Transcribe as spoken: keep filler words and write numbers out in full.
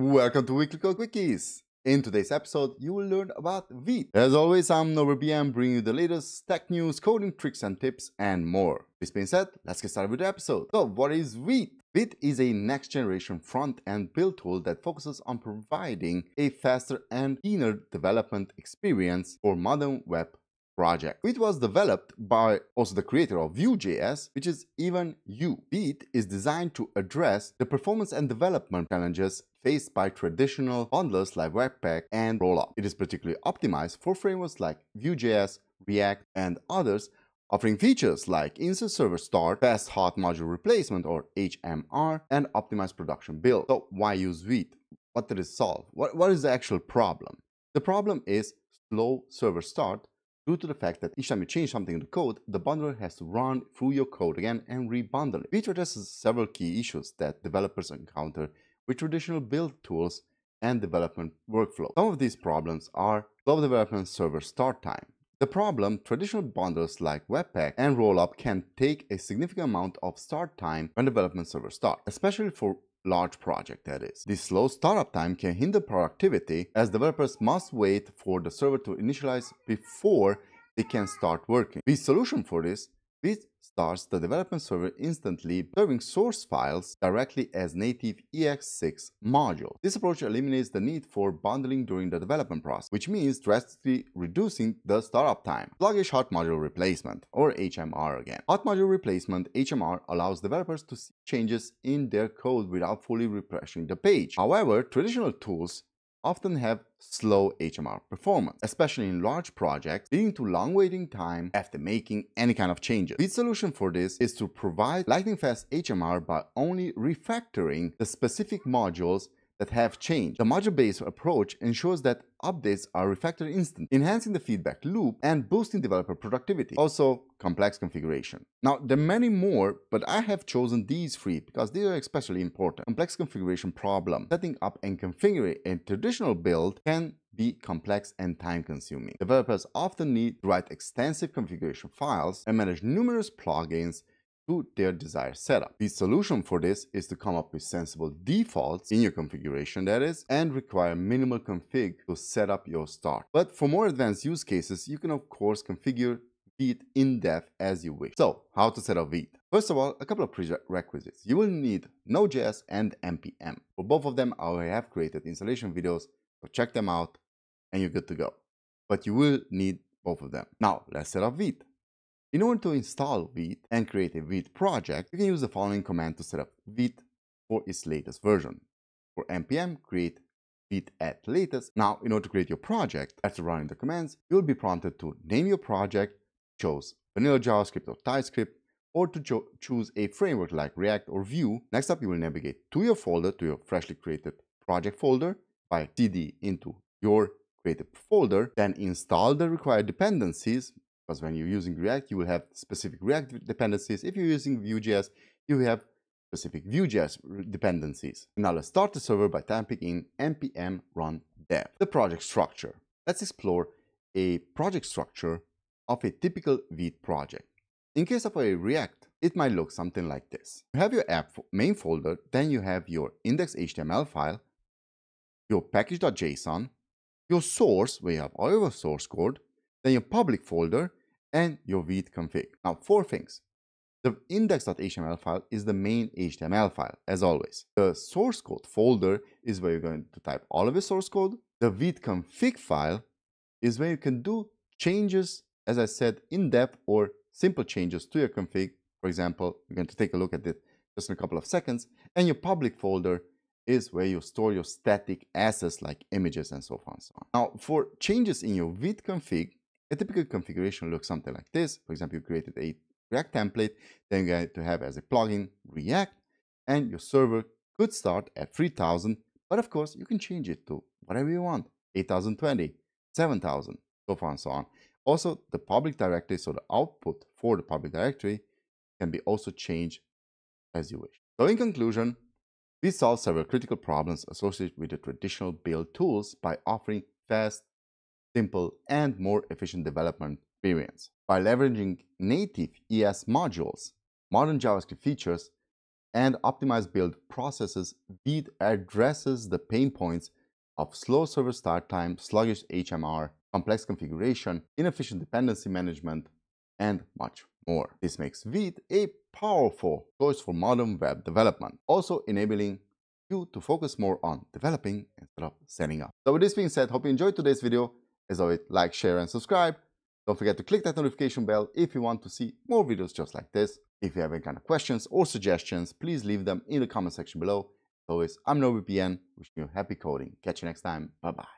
Welcome to Weekly Code Quickies. In today's episode, you will learn about Vite. As always, I'm Norbert, bringing you the latest tech news, coding tricks and tips, and more. This being said, let's get started with the episode. So, what is Vite? Vite is a next-generation front-end build tool that focuses on providing a faster and cleaner development experience for modern web project. Vite was developed by also the creator of Vue.js, which is even you. Vite is designed to address the performance and development challenges faced by traditional bundlers like Webpack and Rollup. It is particularly optimized for frameworks like Vue.js, React, and others, offering features like instant server start, fast hot module replacement or H M R, and optimized production build. So why use Vite? What did it solve? What, what is the actual problem? The problem is slow server start, due to the fact that each time you change something in the code, the bundler has to run through your code again and rebundle it. Vite addresses several key issues that developers encounter with traditional build tools and development workflow. Some of these problems are slow development server start time. The problem, traditional bundlers like Webpack and Rollup can take a significant amount of start time when development server start, especially for large project that is. This slow startup time can hinder productivity as developers must wait for the server to initialize before they can start working. The solution for this, Vite starts the development server instantly, serving source files directly as native E S six module. This approach eliminates the need for bundling during the development process, which means drastically reducing the startup time. Sluggish hot module replacement, or H M R again. Hot module replacement, H M R, allows developers to see changes in their code without fully refreshing the page. However, traditional tools often have slow H M R performance, especially in large projects, leading to long waiting time after making any kind of changes. The solution for this is to provide lightning fast H M R by only refactoring the specific modules that have changed. The module-based approach ensures that updates are refactored instantly, enhancing the feedback loop and boosting developer productivity. Also, complex configuration. Now, there are many more, but I have chosen these three because they are especially important. Complex configuration problem. Setting up and configuring a traditional build can be complex and time-consuming. Developers often need to write extensive configuration files and manage numerous plugins to their desired setup. The solution for this is to come up with sensible defaults in your configuration, that is, and require minimal config to set up your start. But for more advanced use cases, you can of course configure Vite in depth as you wish. So, how to set up Vite? First of all, a couple of prerequisites. You will need Node.js and N P M. For both of them, I have created installation videos, so check them out and you're good to go. But you will need both of them. Now, let's set up Vite. In order to install Vite and create a Vite project, you can use the following command to set up Vite for its latest version. For N P M, create Vite at latest. Now, in order to create your project, after running the commands, you'll be prompted to name your project, choose vanilla JavaScript or TypeScript, or to cho choose a framework like React or Vue. Next up, you will navigate to your folder, to your freshly created project folder, by C D into your created folder, then install the required dependencies, because when you're using React, you will have specific React dependencies. If you're using Vue.js, you have specific Vue.js dependencies. Now let's start the server by typing in npm run dev. The project structure. Let's explore a project structure of a typical Vite project. In case of a React, it might look something like this. You have your app main folder, then you have your index.html file, your package.json, your source, where you have all your source code, then your public folder, and your Vite config. Now, four things. The index.html file is the main H T M L file, as always. The source code folder is where you're going to type all of your source code. The Vite config file is where you can do changes, as I said, in depth or simple changes to your config. For example, we're going to take a look at it just in a couple of seconds. And your public folder is where you store your static assets like images and so on and so on. Now, for changes in your Vite config, a typical configuration looks something like this. For example, you created a React template, then you're going to have as a plugin React, and your server could start at three thousand, but of course, you can change it to whatever you want, eight thousand twenty, seven thousand, so far and so on. Also, the public directory, so the output for the public directory can be also changed as you wish. So in conclusion, we solve several critical problems associated with the traditional build tools by offering fast, simple and more efficient development experience. By leveraging native E S modules, modern JavaScript features, and optimized build processes, Vite addresses the pain points of slow server start time, sluggish H M R, complex configuration, inefficient dependency management, and much more. This makes Vite a powerful choice for modern web development, also enabling you to focus more on developing instead of setting up. So with this being said, hope you enjoyed today's video. As always, like, share, and subscribe. Don't forget to click that notification bell if you want to see more videos just like this. If you have any kind of questions or suggestions, please leave them in the comment section below. As always, I'm Norbert, wishing you happy coding. Catch you next time. Bye-bye.